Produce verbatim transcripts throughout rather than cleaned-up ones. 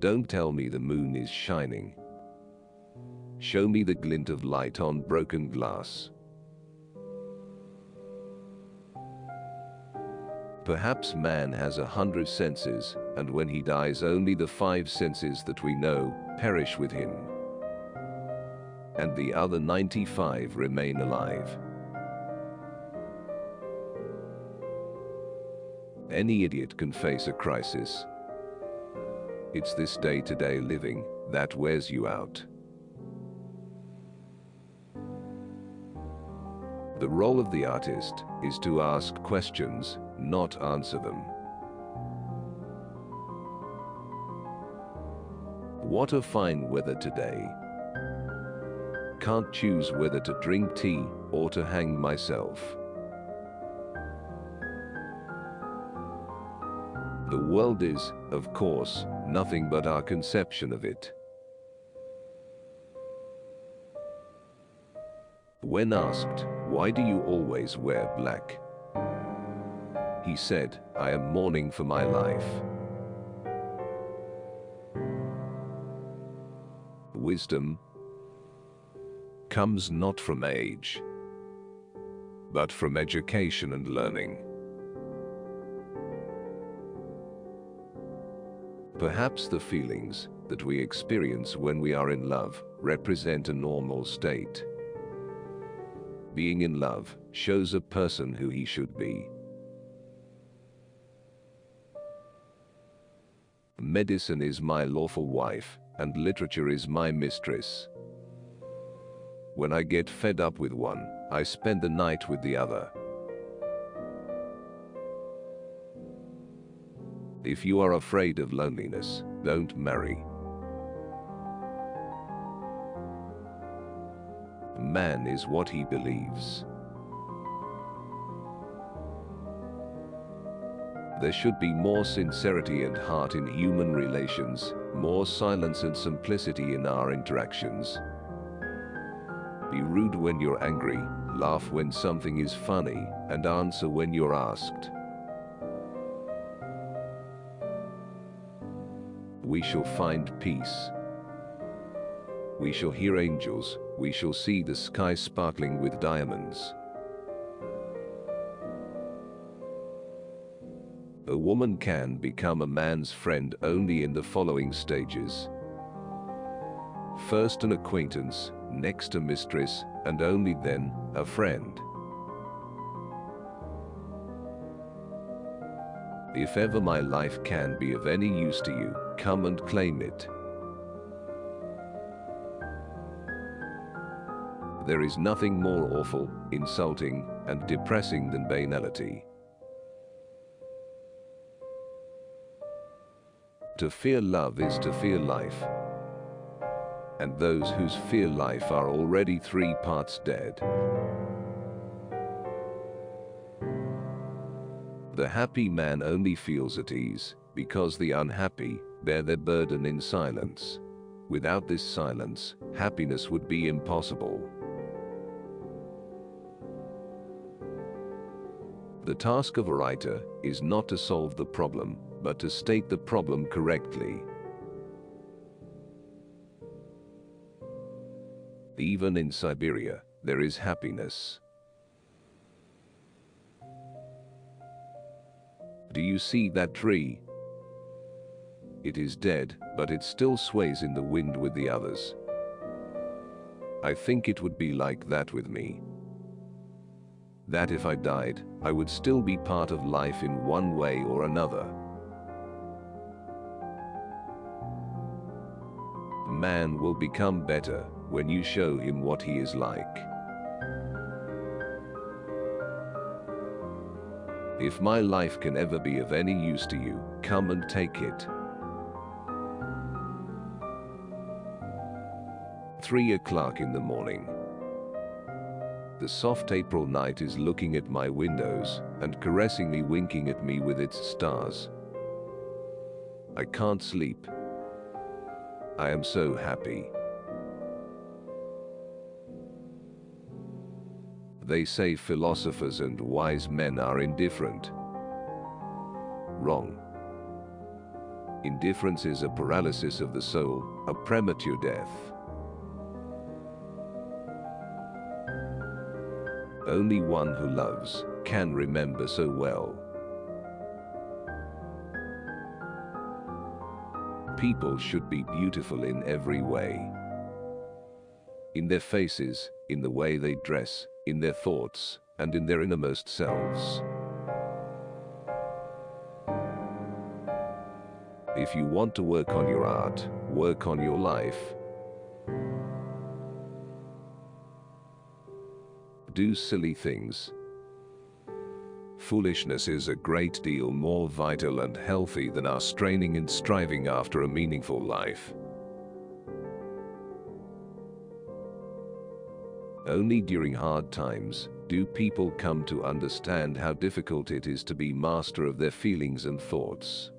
Don't tell me the moon is shining. Show me the glint of light on broken glass. Perhaps man has a hundred senses, and when he dies only the five senses that we know perish with him, and the other ninety-five remain alive. Any idiot can face a crisis. It's this day-to-day living that wears you out. The role of the artist is to ask questions, not answer them. What a fine weather today. Can't choose whether to drink tea or to hang myself. The world is, of course, nothing but our conception of it. When asked, "Why do you always wear black?" he said, "I am mourning for my life." Wisdom comes not from age, but from education and learning. Perhaps the feelings that we experience when we are in love represent a normal state. Being in love shows a person who he should be. Medicine is my lawful wife, and literature is my mistress. When I get fed up with one, I spend the night with the other. If you are afraid of loneliness, don't marry. Man is what he believes. There should be more sincerity and heart in human relations, more silence and simplicity in our interactions. Be rude when you're angry, laugh when something is funny, and answer when you're asked. We shall find peace. We shall hear angels, we shall see the sky sparkling with diamonds. A woman can become a man's friend only in the following stages. First an acquaintance, next a mistress, and only then, a friend. If ever my life can be of any use to you, come and claim it. There is nothing more awful, insulting, and depressing than banality. To fear love is to fear life, and those who fear life are already three parts dead. The happy man only feels at ease, because the unhappy bear their burden in silence. Without this silence, happiness would be impossible. The task of a writer is not to solve the problem, but to state the problem correctly. Even in Siberia, there is happiness. Do you see that tree? It is dead, but it still sways in the wind with the others. I think it would be like that with me. That if I died, I would still be part of life in one way or another. Man will become better when you show him what he is like. If my life can ever be of any use to you, come and take it. Three o'clock in the morning. The soft April night is looking at my windows and caressingly winking at me with its stars. I can't sleep. I am so happy. They say philosophers and wise men are indifferent. Wrong. Indifference is a paralysis of the soul, a premature death. Only one who loves can remember so well. People should be beautiful in every way. In their faces, in the way they dress, in their thoughts, and in their innermost selves. If you want to work on your art, work on your life. Do silly things. Foolishness is a great deal more vital and healthy than our straining and striving after a meaningful life. Only during hard times do people come to understand how difficult it is to be master of their feelings and thoughts.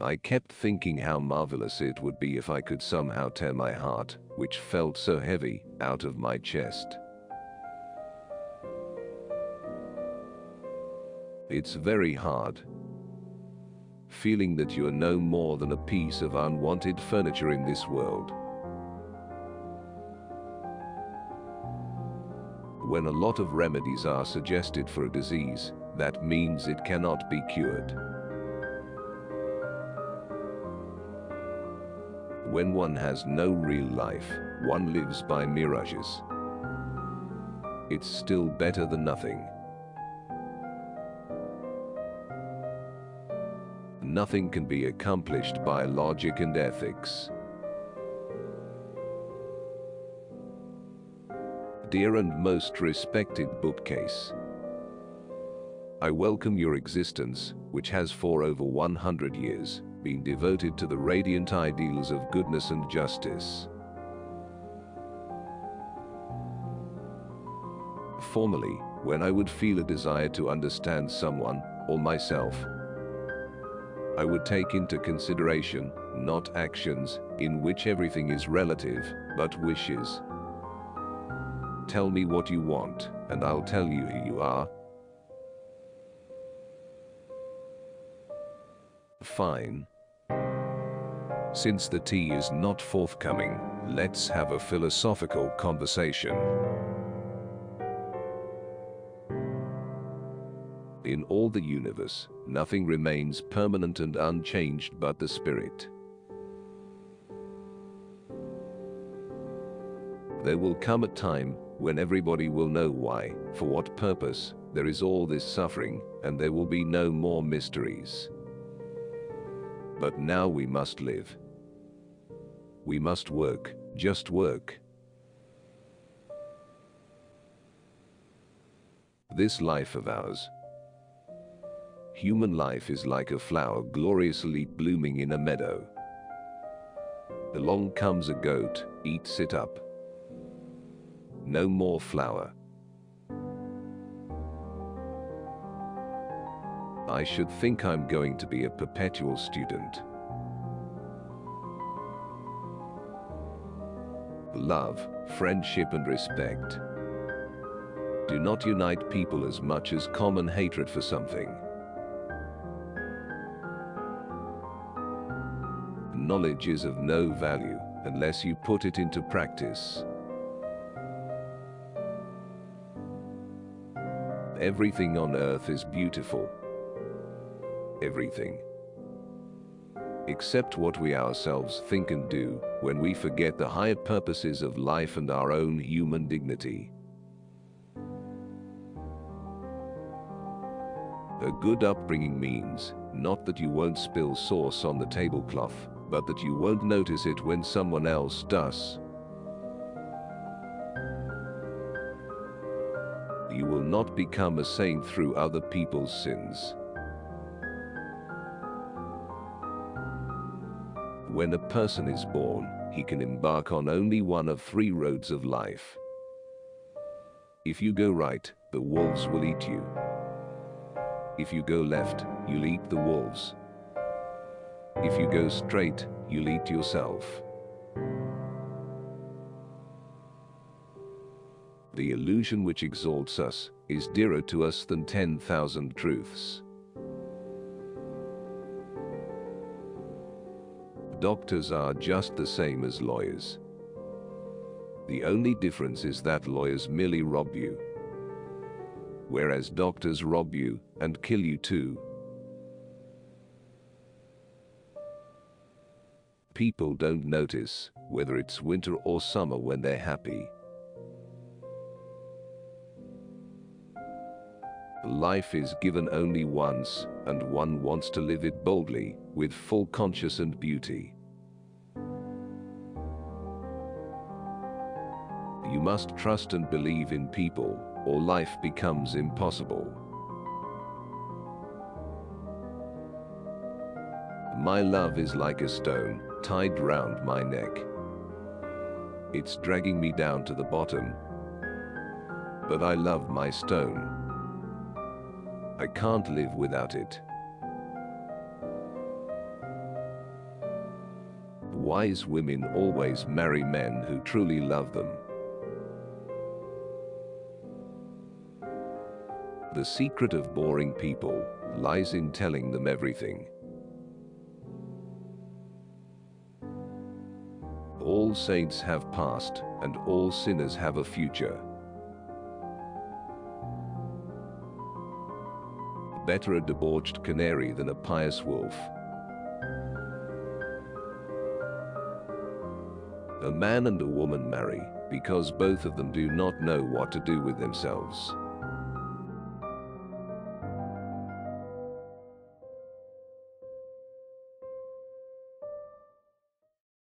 I kept thinking how marvelous it would be if I could somehow tear my heart, which felt so heavy, out of my chest. It's very hard. Feeling that you are no more than a piece of unwanted furniture in this world. When a lot of remedies are suggested for a disease, that means it cannot be cured. When one has no real life, one lives by mirages. It's still better than nothing. Nothing can be accomplished by logic and ethics. Dear and most respected bookcase, I welcome your existence, which has for over one hundred years been devoted to the radiant ideals of goodness and justice. Formerly, when I would feel a desire to understand someone, or myself, I would take into consideration, not actions, in which everything is relative, but wishes. Tell me what you want, and I'll tell you who you are. Fine. Since the tea is not forthcoming, let's have a philosophical conversation. In all the universe, nothing remains permanent and unchanged but the spirit. There will come a time when everybody will know why, for what purpose, there is all this suffering, and there will be no more mysteries. But now we must live. We must work, just work. This life of ours, human life, is like a flower gloriously blooming in a meadow. Along comes a goat, eats it up. No more flower. I should think I'm going to be a perpetual student. Love, friendship and respect do not unite people as much as common hatred for something. Knowledge is of no value unless you put it into practice. Everything on earth is beautiful. Everything. Except what we ourselves think and do when we forget the higher purposes of life and our own human dignity. A good upbringing means not that you won't spill sauce on the tablecloth, but that you won't notice it when someone else does. You will not become a saint through other people's sins. When a person is born, he can embark on only one of three roads of life. If you go right, the wolves will eat you. If you go left, you'll eat the wolves. If you go straight, you'll eat yourself. The illusion which exalts us is dearer to us than ten thousand truths. Doctors are just the same as lawyers. The only difference is that lawyers merely rob you, whereas doctors rob you and kill you too. People don't notice whether it's winter or summer when they're happy. Life is given only once, and one wants to live it boldly, with full conscience and beauty. You must trust and believe in people, or life becomes impossible. My love is like a stone, tied round my neck. It's dragging me down to the bottom. But I love my stone. I can't live without it. Wise women always marry men who truly love them. The secret of boring people lies in telling them everything. All saints have past, and all sinners have a future. Better a debauched canary than a pious wolf. A man and a woman marry because both of them do not know what to do with themselves.